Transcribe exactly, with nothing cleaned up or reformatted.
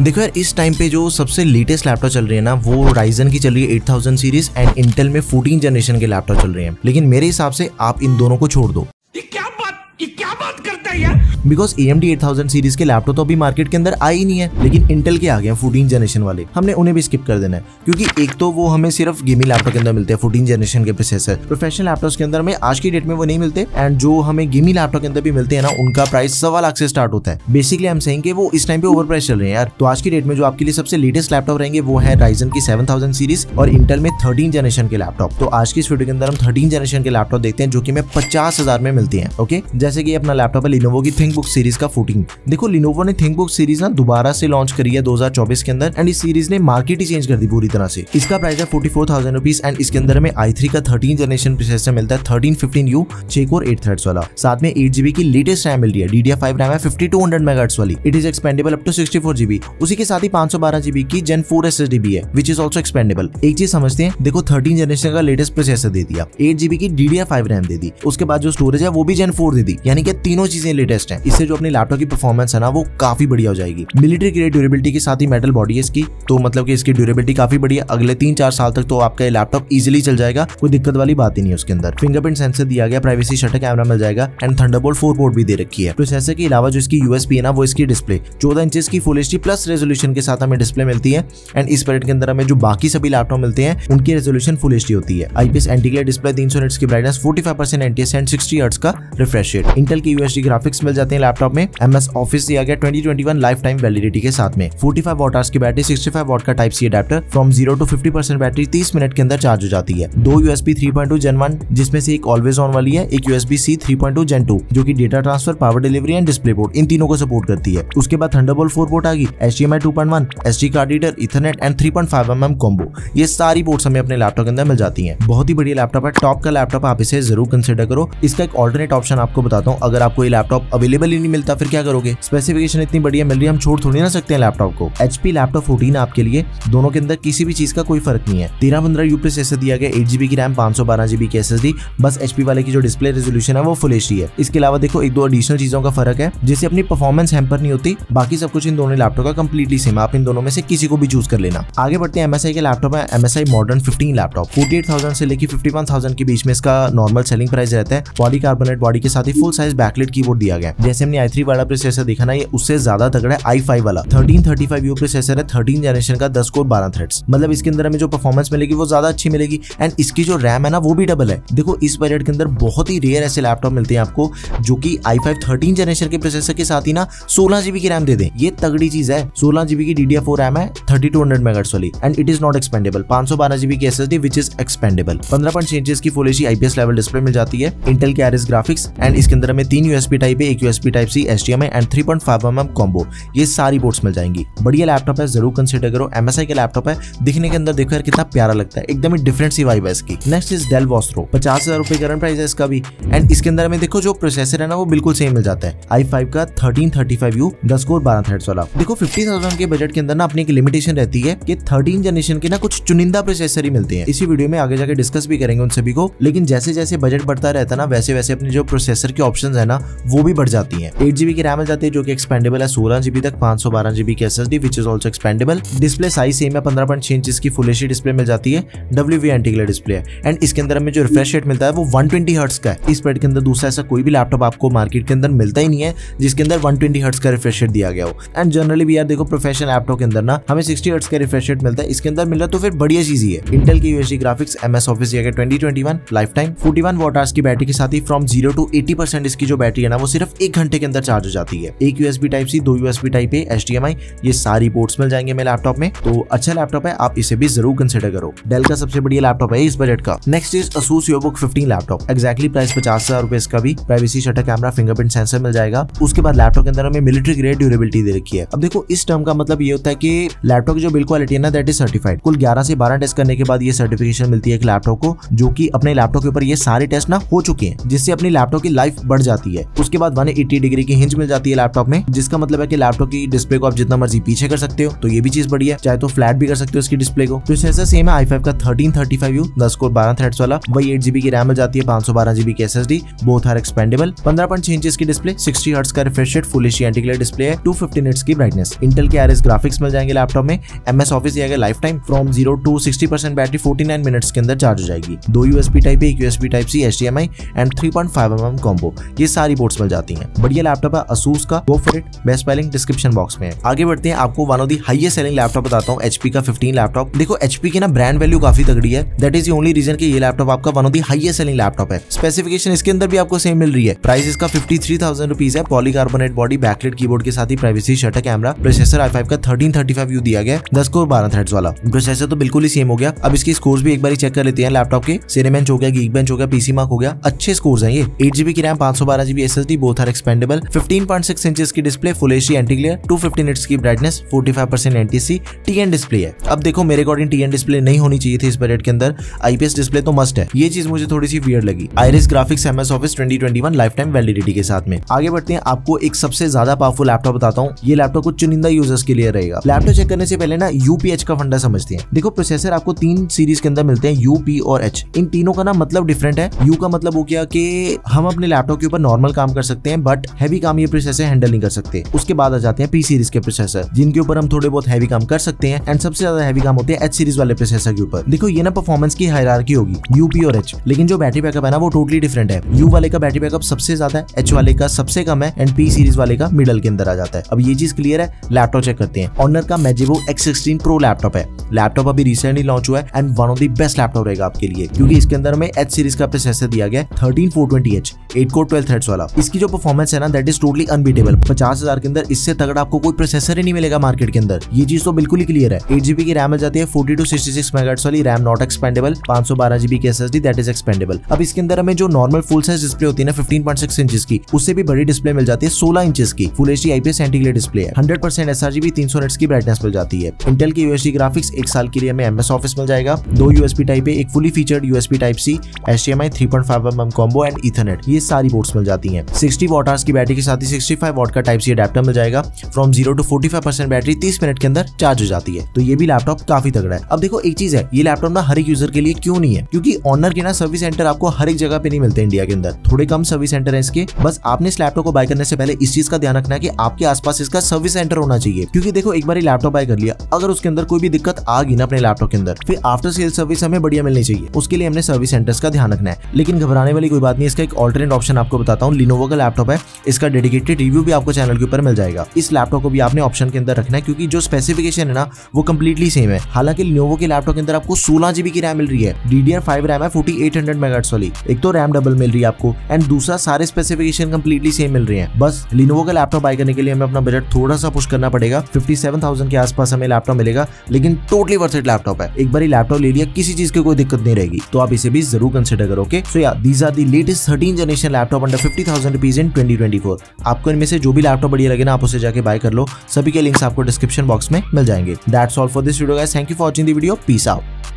देखो यार, इस टाइम पे जो सबसे लेटेस्ट लैपटॉप चल रही है ना, वो राइजन की चल रही है eight thousand series and Intel में फोर्टीन जनरेशन के लैपटॉप चल रहे हैं। लेकिन मेरे हिसाब से आप इन दोनों को छोड़ दो। ये क्या बात ये क्या बात करता है यार, because A M D eight thousand series के लैपटॉप तो अभी मार्केट के अंदर आए ही नहीं है, लेकिन इंटेल के आ गए हैं फोर्टीन जनरेशन वाले। हमने उन्हें भी स्किप कर देना है, क्योंकि एक तो वो हमें सिर्फ गेमिंग लैपटॉप के अंदर मिलते हैं फोर्टीन जनरेशन के प्रोसेसर। प्रोफेशनल लैपटॉप्स के अंदर में आज की डेट में वो नहीं मिलते, एंड जो हमें गेमिंग लैपटॉप के अंदर भी मिलते हैं ना, उनका प्राइस सवा लाख से स्टार्ट होता है। बेसिकली हम सेइंग कि वो इस टाइम पे ओवर प्राइस चल रहे हैं यार। तो आज की डेट में जो आपके लिए सबसे लेटेस्ट लैपटॉप रहेंगे वो है राइजन की सेवन थाउजेंड सीरीज और इंटेल में थर्टीन जनरेशन के लैपटॉप। तो आज की इस वीडियो के अंदर हम थर्टीन जनरेशन के लैपटॉप देखते हैं, जो की हमें पचास हजार में मिलते हैं। ओके, जैसे कि अपना लैपटॉप है Lenovo की ThinkBook सीरीज का फोर्टीन। देखो Lenovo ने ThinkBook सीरीज ना दोबारा से लॉन्च करी है दो हज़ार चौबीस के अंदर, एंड इस सीरीज ने मार्केट ही चेंज कर दी पूरी तरह से। इसका प्राइस है चौवालीस हज़ार रुपीस, एंड इसके अंदर में आई थ्री का थर्टीन जनरेशन प्रोसेसर मिलता है थर्टीन फिफ्टीन यू, छह कोर एट थ्रेड्स वाला। साथ में एट जीबी की लेटेस्ट रैम मिल रही है, D D R five RAM है फिफ्टी टू हंड्रेड मेगाहर्ट्ज़ वाली। It is expendable up to sixty four GB. उसी के साथ ही फाइव हंड्रेड ट्वेल्व जीबी की gen four S S D भी है, व्हिच इज आल्सो एक्सपेंडेबल। एक चीज समझते हैं, देखो थर्टीन जनरेशन का लेटेस्ट प्रोसेसर दे दिया, एट जीबी की D D R five RAM दे दी, उसके बाद जो स्टोरेज है वो भी जेन फोर दे दी, यानी कि तीनों चीजें लेटेस्ट हैं। इससे जो अपने लैपटॉप की परफॉर्मेंस है ना, वो काफी बढ़िया हो जाएगी। मिलिट्री ग्रेड ड्यूरेबिलिटी के साथ ही मेटल बॉडी है इसकी, तो मतलब कि इसकी ड्यूरेबिलिटी काफी बढ़िया। अगले तीन चार साल तक तो आपका लैपटॉप इजीली चल जाएगा, कोई दिक्कत वाली बात ही नहीं है उसके अंदर। फिंगरप्रिंट सेंसर दिया गया, प्राइवेसी शटर कैमरा मिल जाएगा, एंड थंडरबोल्ट फोर पोर्ट भी दे रखी है। प्रोसेसर के अलावा जो इसकी यूएसबी है ना, वो इसकी डिस्प्ले चौदह इंच की full H D plus resolution के साथ हमें डिस्प्ले मिलती है, एंड इस पैरेट के अंदर हमें जो बाकी सभी लैपटॉप मिलते हैं उनकी रेजोल्यूशन फुल एच डी होती है। आईपीएस एंटीग्लेयर डिस्प्ले, तीन सौ निट्स की brightness, forty five percent NTSC and sixty hertz का रिफ्रेश रेट। इंटेल के यूएसडी ग्राफिक्स मिल जाते हैं लैपटॉप में। एमएस ऑफिस दिया गया twenty twenty one life time validity के साथ में। पैंतालीस वॉट आवर्स की बैटरी, सिक्सटी फाइव वॉट का type C adapter, from zero to fifty percent battery तीस मिनट के अंदर चार्ज हो जाती है। दो USB three point two gen one, जिसमें से एक ऑलवेज ऑन वाली है, एक USB C three point two gen two, जो कि data transfer, power delivery and display port, इन तीनों को सपोर्ट करती है। उसके बाद थंडरबोल्ट फोर पोर्ट आ गई, HDMI two point one, SD card reader, Ethernet and three point five M M combo. ये सारी पोर्ट्स हमें अपने लैपटॉप के अंदर मिल जाती है। बहुत ही बढ़िया लैपटॉप है, टॉप का लैपटॉप, आप इसे जरूर कंसिडर करो। इसका एक ऑल्टरनेट ऑप्शन आपको बताता हूँ। अगर आपको ये लैपटॉप अवेलेबल ही नहीं मिलता, फिर क्या करोगे? स्पेसिफिकेशन इतनी बढ़िया मिल रही है, हम छोड़ थोड़ी ना सकते हैं लैपटॉप को। एचपी लैपटॉप फोर्टीन आपके लिए, दोनों के अंदर किसी भी चीज का कोई फर्क नहीं है। तेरह पंद्रह यू प्रोसेसर दिया गया, एट जीबी की रैम, पांच सौ बारह जीबी की एसएसडी। बस एचपी वाले की जो डिस्प्ले रेजोल्यूशन है वो फुल एचडी है। इसके अलावा देखो एक दो एडिशनल चीजों का फर्क है, जिससे अपनी परफॉर्मेंस हैम्पर नहीं होती। बाकी सब कुछ इन दोनों लैपटॉप का कंप्लीटली सेम है, आप इन दोनों में से किसी को भी चूज कर लेना। आगे बढ़ते हैं, एमएसआई के लैपटॉप है MSI Modern fifteen laptop. Forty eight thousand से लेकर फिफ्टी वन थाउजेंड के बीच में इसका नॉर्मल सेलिंग प्राइस रहता है। पॉलीकार्बोनेट बॉडी के साथ ही फुल साइज बैकलाइट कीबोर्ड दिया गया। जैसे हमने आई थ्री वाला प्रोसेसर देखा ना, ये उससे ज्यादा तगड़ा है आई फाइव वाला। Thirteen thirty five U processor है, थर्टीन जनरेशन का, दस कोर बारह थ्रेड्स, मतलब इसके अंदर हमें जो परफॉर्मेंस मिलेगी वो ज्यादा अच्छी मिलेगी, एंड इसकी जो रैम है ना वो भी डबल है। देखो इस बजट के अंदर बहुत ही रेयर ऐसे लैपटॉप मिलते हैं आपको, जो कि आई फाइव थर्टीन जनरेशन के प्रोसेसर के साथ ही ना सोलह जीबी की रैम दे दें, ये तगड़ी चीज है। सोलह जीबी की D D R four RAM है, थर्टी टू हंड्रेड मेगाहर्ट्ज़ वाली, and it is not expendable. पांच सौ बारह जीबी की एसएसडी विच इज एक्सपेंडेबल। पंद्रह पॉइंट छह इंच की full HD IPS level display मिल जाती है। इंटेल के आरएस ग्राफिक्स, एंड इसके अंदर हमें तीन यूएसबी टाइप, एक USB type C, HDMI and three point five M M combo, ये सारी पोर्ट्स मिल जाएंगी। बढ़िया लैपटॉप है, जरूर कंसीडर करो। एमएसआई का लैपटॉप है, दिखने के अंदर देखो यार कितना प्यारा लगता है, एकदम ही डिफरेंट सी वाइब है इसकी। नेक्स्ट इज डेल वॉस्ट्रो, पचास हजार रुपए करंट प्राइस है इसका भी, एंड इसके अंदर में देखो जो प्रोसेसर है ना वो बिल्कुल सेम मिल जाता है। आई फाइव का थर्टीन थर्टी फाइव यू दस कोर बारह थ्रेड्स वाला। देखो फिफ्टी थाउजेंड के बजट के अंदर ना अपनी एक लिमिटेशन रहती है कि थर्टीन जनरेशन के ना कुछ चुनिंदा प्रोसेसर ही मिलते हैं। इसी वीडियो में आगे जाकर डिस्कस भी करेंगे उन सभी को, लेकिन जैसे जैसे बजट बढ़ता रहता है ना, वैसे वैसे अपने जो प्रोसेसर के ऑप्शन है ना वो भी बढ़ जाती है। एट जीबी की रैम मिल जाती है, जो कि एक्सपेंडेबल है सोलह जीबी तक, पांच सौ बारह जीबी की SSD which is also expendable. Display size same है, पंद्रह पॉइंट छह इंच की फुल एचडी डिस्प्ले मिल जाती है, डब्ल्यू वी एंटीग्लेयर डिस्प्ले है, एंड इसके अंदर हमें जो रिफ्रेश रेट मिलता है वो वन ट्वेंटी हर्ट्ज का है। इस पैड के अंदर दूसरा ऐसा कोई भी लैपटॉप आपको मार्केट के अंदर मिलता ही नहीं है जिसके अंदर वन ट्वेंटी हर्ट्ज का रिफ्रेश रेट दिया गया हो। एंड जनरली भी यार देखो प्रोफेशनल लैपटॉप के अंदर ना हमें सिक्सटी हर्ट्ज का रिफ्रेश रेट मिलता है, इसके अंदर मिला तो फिर बढ़िया चीज ही है। इंटेल के यूएसडी ग्राफिक्स, एमएस ऑफिस दिया गया twenty twenty one life time, forty one watt hours की बैटरी के साथ ही from zero to eighty percent इसकी जो बैटरी है ना वो सिर्फ एक घंटे के अंदर चार्ज हो जाती है। एक यूएसबी टाइप सी, दो यूएसबी टाइप ए, एचडीएमआई, ये सारी पोर्ट्स मिल जाएंगे मेरे लैपटॉप में। तो अच्छा लैपटॉप है, आप इसे भी जरूर कंसिडर करो। डेल का सबसे बढ़िया लैपटॉप है इस बजट का। नेक्स्ट इज Asus योरबुक फिफ्टीन लैपटॉप, एक्जैक्टली प्राइस पचास हजार रुपए इसका भी। Privacy shutter camera, fingerprint sensor मिल जाएगा। उसके बाद लैपटॉप के अंदर हमें मिलिट्री ग्रेड ड्यूरेबिलिटी दे रखी है। अब देखो इस टर्म का मतलब ये होता है कि लैपटॉप की जो बिल्ड क्वालिटी है ना दैट इज सर्टिफाइड। कुल ग्यारह से बारह टेस्ट करने के बाद ये सर्टिफिकेशन मिलती है एक लैपटॉप को, जो कि अपने लैपटॉप के ऊपर ये सारे टेस्ट ना हो चुके हैं, जिससे अपनी लैपटॉप की लाइफ बढ़ जाती है। उसके बाद वन एटी एक सौ अस्सी डिग्री की हिंज मिल जाती है लैपटॉप में, जिसका मतलब है कि लैपटॉप की डिस्प्ले को आप जितना मर्जी पीछे कर सकते हो, तो ये भी चीज बढ़िया है। चाहे तो फ्लैट भी कर सकते हो इसकी डिस्प्ले को। प्रोसेसर सेम है आई फाइव का थर्टीन थर्टी फाइव यू, दस कोर बारह थ्रेड्स वाला, वही एट जीबी की रैम मिल जाती है, पांच सौ बारह जीबी की एसएसडी, बोथ आर एक्सपेंडेबल। पंद्रह पॉइंट छह इंच की डिस्प्ले, सिक्सटी हर्ट्स का refresh rate, full HD antiglare display है, टू फिफ्टी निट्स की ब्राइटनेस। इंटेल के आरएस ग्राफिक्स मिल जाएंगे लैपटॉप में। एमएस ऑफिस ये आएगा life time, from zero to sixty percent battery forty nine minutes के अंदर चार्ज हो जाएगी। दो यूएसबी टाइप ए, एक USB type C, HDMI and three point five M M combo, ये सारी बोर्ड्स मिल जाती हैं। बढ़िया लैपटॉप है असूस का, go for it, best buy link description box में है। आगे बढ़ते हैं, आपको one of the highest selling laptop बताता हूँ, एचपी का फिफ्टीन लैपटॉप। देखो एचपी की ना ब्रांड वैल्यू काफी तगड़ी है, that is the only reason कि ये लैपटॉप आपका one of the highest selling laptop है। स्पेसिफिकेशन इसके अंदर भी आपको सेम मिल रही है। प्राइस इसका फिफ्टी थ्री थाउजेंड रुपीज है। पॉलीकार्बोनेट बॉडी, बैकलाइट कीबोर्ड के साथ ही privacy shutter camera. Processor I five का थर्टीन थर्टी फाइव यू दिया गया, दस कोर बारह थ्रेड्स वाला। प्रोसेसर तो बिल्कुल ही सेम हो गया। अब इसके स्कोर्स भी एक बार चेक कर लेते हैं लैपटॉप के। सिनेबेंच हो गया, गीकबेंच हो गया, पीसी मार्क हो गया, अच्छे स्कोर्स हैं ये। एट जीबी की रैम, पांच सौ बारह GB SSD, both are expandable. Fifteen point six inch की display, full HD antiglare, two fifty nits की brightness, forty five percent NTC, TN display है। अब देखो मेरे अकॉर्डिंग टीएन डिस्प्ले नहीं होनी चाहिए थी इस बजट के अंदर, आईपीएस डिस्प्ले तो मस्ट है। ये चीज मुझे थोड़ी सी वियर्ड लगी। Iris graphics, MS Office twenty twenty one, life time validity के साथ में। आगे बढ़ते हैं, आपको एक सबसे ज्यादा पावरफुल लैपटॉप बताता हूँ। ये लैपटॉप कुछ चुनिंदा यूजर्स के लिए रहेगा। लैपटॉप चेक करने से पहले ना यूपीएच का फंडा समझते हैं। देखो प्रोसेसर आपको तीन सीरीज के अंदर मिलते हैं, यू, पी और एच। इन तीनों का ना मतलब डिफरेंट है। यू का मतलब हो गया कि हम अपने लैपटॉप के ऊपर नॉर्मल काम कर सकते हैं, बट हैवी काम ये प्रोसेसर हैंडल नहीं कर सकते। उसके बाद आ जाते हैं पी सीरीज के प्रोसेसर, जिनके ऊपर हम थोड़े बहुत हैवी काम कर सकते हैं, एंड सबसे ज्यादा हैवी काम होते हैं एच सीरीज वाले प्रोसेसर के ऊपर। देखो ये ना परफॉर्मेंस की हायरार्की होगी, यू, पी और एच, लेकिन जो बैटरी बैकअप है ना वो टोटली डिफरेंट है। यू वाले का बैटरी बैकअप सबसे ज्यादा है, एच वाले का सबसे कम है, एंड पी सीरीज वाले का मिडल के अंदर आ जाता है। अब ये चीज क्लियर है। लैपटॉप चेक करते हैं, ऑनर का MagicBook X sixteen pro laptop है। लैपटॉप अभी रिसेंटली लॉन्च हुआ है and one of the best laptop रहेगा आपके लिए, क्योंकि इसके अंदर में एच सीरीज का प्रोसेसर दिया गया है, thirteen four twenty H, eight core twelve threads वाला। इसकी जो परफॉर्मेंस है ना दैट इज टोटली अनबीटेबल। पचास हजार के अंदर इससे तगड़ा आपको कोई प्रोसेसर ही नहीं मिलेगा मार्केट के अंदर, ये चीज तो बिल्कुल ही क्लियर है। एट जीबी की रैम मिल जाती है, forty two sixty six megahertz वाली रैम, नॉट एक्सपेंडेबल। पांच सौ बारह जीबी की एसएसडी, दैट इज एक्सपेंडेबल। अब इसके अंदर हमें जो नॉर्मल फुल साइज डिस्प्ले होती है ना फिफ्टीन पॉइंट सिक्स इंच की, उससे भी बड़ी डिस्प्ले मिल जाती है, सोलह इंच की, full HD IPS antiglare display है, हंड्रेड परसेंट एसआरजीबी, तीन सौ निट्स की ब्राइटनेस मिल जाती है। इंटेल के यूएसडी ग्राफिक्स, एक साल के लिए हमें एमएस ऑफिस मिल जाएगा। दो यूएसबी टाइप ए, एक fully featured USB type C, HDMI, three point five mm combo and ethernet, ये सारी पोर्ट्स मिल जाती हैं। सिक्सटी वॉट आवर्स की बैटरी के साथ ही सिक्सटी फाइव वॉट का टाइप सी अडैप्टर मिल जाएगा। From zero to forty five percent battery तीस मिनट के अंदर चार्ज हो जाती है, तो ये भी लैपटॉप काफी तगड़ा है। अब देखो एक चीज है, ये लैपटॉप ना हर एक यूजर के लिए क्यों नहीं है, क्योंकि ऑनर के ना सर्विस सेंटर आपको हर एक जगह पे नहीं मिलते इंडिया के अंदर, थोड़े कम सर्विस सेंटर है इसके। बस आपने इस लैपटॉप को बाय करने से पहले इस चीज का ध्यान रखना है कि आपके आसपास इसका सर्विस सेंटर होना चाहिए, क्योंकि देखो एक बार लैपटॉप बाय कर लिया, अगर उसके अंदर कोई भी दिक्कत आ गई ना अपने लैपटॉप के अंदर, फिर आफ्टर सेल सर्विस हमें बढ़िया मिलनी चाहिए, उसके लिए हमने सर्विस सेंटर्स का ध्यान रखना है। लेकिन घबराने वाली कोई बात नहीं, इसका एक ऑल्टरनेट ऑप्शन आपको बताता हूँ। लिनोवो का लैपटॉप है, इसका डेडिकेटेड रिव्यू भी आपको चैनल के ऊपर मिल जाएगा। इस लैपटॉप को भी आपने ऑप्शन के अंदर रखना है, क्योंकि जो स्पेसिफिकेशन है ना वो कंप्लीटली सेम है। हालांकि लिनोवो के लैपटॉप के अंदर आपको सोलह जीबी की रैम मिल रही है, डीडीआर फाइव रैम है, फोर्टी एट हंड्रेड मेगाहर्ट्ज़ वाली, एक तो रैम डबल मिल रही है आपको, एंड दूसरा सारे स्पेसिफिकेशन कंप्लीटली सेम मिल रहे हैं। बस लिनोवो का लैपटॉप बाय करने के लिए हमें अपना बजट थोड़ा सा पुश करना पड़ेगा, फिफ्टी सेवन थाउजेंड के आसपास हमें लैपटॉप मिलेगा, लेकिन टोटली वर्थ इट लैपटॉप है। एक बार ही लैपटॉप ले लिया, किसी चीज की कोई दिक्कत नहीं रहेगी, तो आप इसे भी जरूर कंसिडर करो। ओके सो या these are the latest thirteen generation laptop under fifty thousand rupees in twenty twenty four. आपको इनमें से जो भी लैपटॉप बढ़िया लगे ना, आप उसे जाके बाय कर लो। सभी के लिंक्स आपको डिस्क्रिप्शन बॉक्स में मिल जाएंगे। That's all for this video guys, thank you for watching the video, peace out.